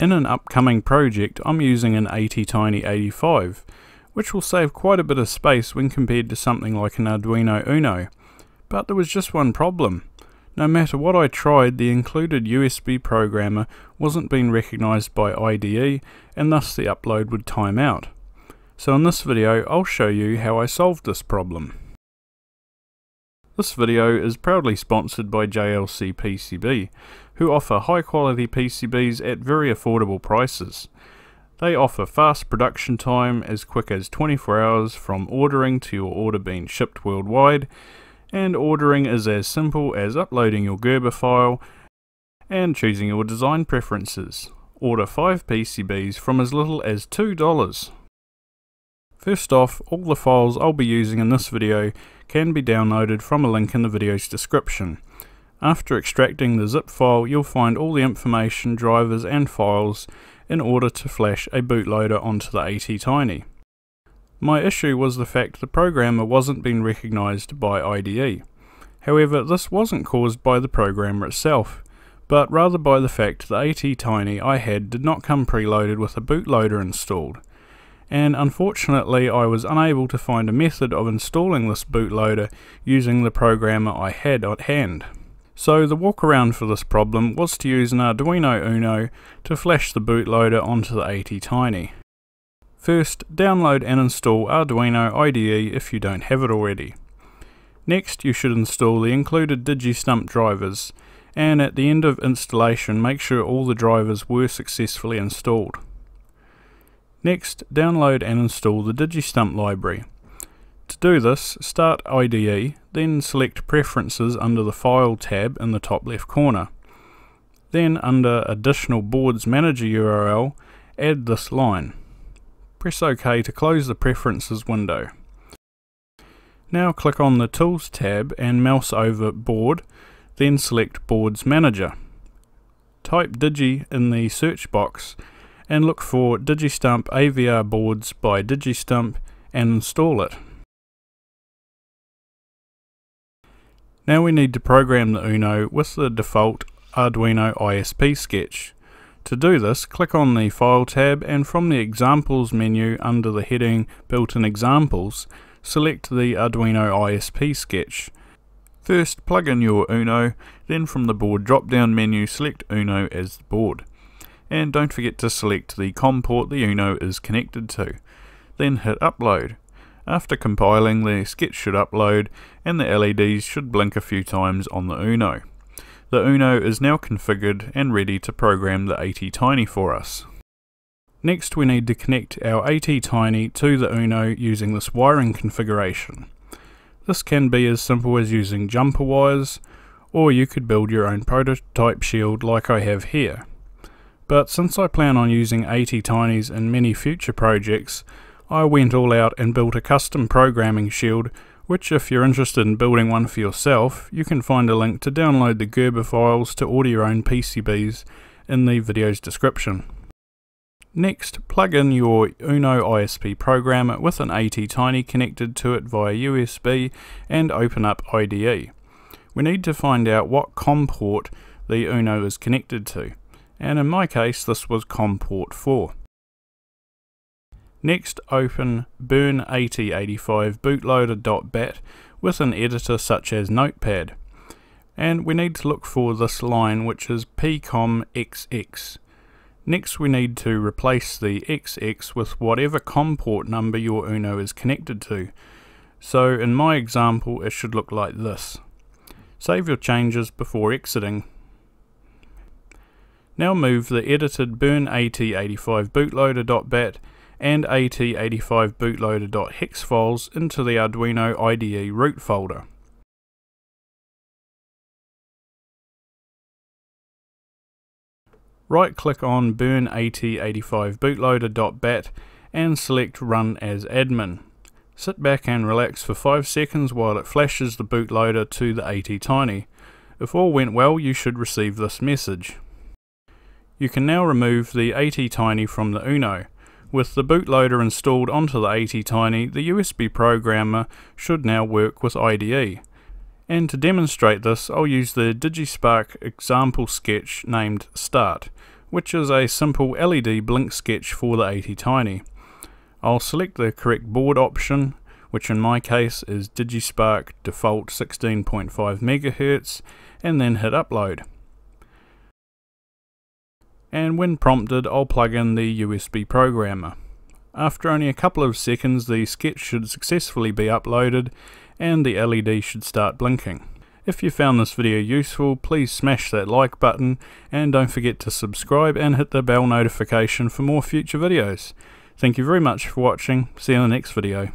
In an upcoming project, I'm using an ATtiny85, which will save quite a bit of space when compared to something like an Arduino Uno. But there was just one problem. No matter what I tried, the included USB programmer wasn't being recognised by IDE, and thus the upload would time out. So in this video, I'll show you how I solved this problem. This video is proudly sponsored by JLCPCB, who offer high quality PCBs at very affordable prices. They offer fast production time as quick as 24 hours from ordering to your order being shipped worldwide, and ordering is as simple as uploading your Gerber file and choosing your design preferences. Order 5 PCBs from as little as $2. First off, all the files I'll be using in this video can be downloaded from a link in the video's description. After extracting the zip file, you'll find all the information, drivers and files in order to flash a bootloader onto the ATtiny. My issue was the fact the programmer wasn't being recognised by IDE. However, this wasn't caused by the programmer itself, but rather by the fact the ATtiny I had did not come preloaded with a bootloader installed. And unfortunately I was unable to find a method of installing this bootloader using the programmer I had at hand. So the walkaround for this problem was to use an Arduino Uno to flash the bootloader onto the ATtiny. First, download and install Arduino IDE if you don't have it already. Next, you should install the included Digistump drivers, and at the end of installation make sure all the drivers were successfully installed. Next, download and install the Digistump library. To do this, start IDE, then select Preferences under the File tab in the top left corner. Then under Additional Boards Manager URL, add this line. Press OK to close the Preferences window. Now click on the Tools tab and mouse over Board, then select Boards Manager. Type Digi in the search box and look for Digistump AVR boards by Digistump and install it. Now we need to program the Uno with the default Arduino ISP sketch. To do this, click on the File tab and from the Examples menu under the heading Built-in Examples, select the Arduino ISP sketch. First, plug in your Uno, then from the Board drop-down menu, select Uno as the board. And don't forget to select the COM port the Uno is connected to. Then hit upload. After compiling, the sketch should upload and the LEDs should blink a few times on the Uno. The Uno is now configured and ready to program the ATtiny for us. Next we need to connect our ATtiny to the Uno using this wiring configuration. This can be as simple as using jumper wires, or you could build your own prototype shield like I have here. But since I plan on using ATtiny in many future projects, I went all out and built a custom programming shield, which if you're interested in building one for yourself, you can find a link to download the Gerber files to order your own PCBs in the video's description. Next, plug in your Uno ISP programmer with an ATtiny connected to it via USB and open up IDE. We need to find out what COM port the Uno is connected to. And in my case this was COM port 4. Next open burn8085 bootloader.bat with an editor such as Notepad, and we need to look for this line which is pcomxx. Next we need to replace the XX with whatever COM port number your Uno is connected to, so in my example it should look like this. Save your changes before exiting. Now move the edited burn8085 bootloader.bat and AT85 bootloader.hex files into the Arduino IDE root folder. Right click on burn8085 bootloader.bat and select Run as Admin. Sit back and relax for 5 seconds while it flashes the bootloader to the ATtiny. If all went well, you should receive this message. You can now remove the ATtiny from the Uno. With the bootloader installed onto the ATtiny, the USB programmer should now work with IDE. And to demonstrate this, I'll use the Digispark example sketch named Start, which is a simple LED blink sketch for the ATtiny. I'll select the correct board option, which in my case is Digispark default 16.5 MHz, and then hit upload. And when prompted, I'll plug in the USB programmer. After only a couple of seconds, the sketch should successfully be uploaded and the LED should start blinking. If you found this video useful, please smash that like button and don't forget to subscribe and hit the bell notification for more future videos. Thank you very much for watching. See you in the next video.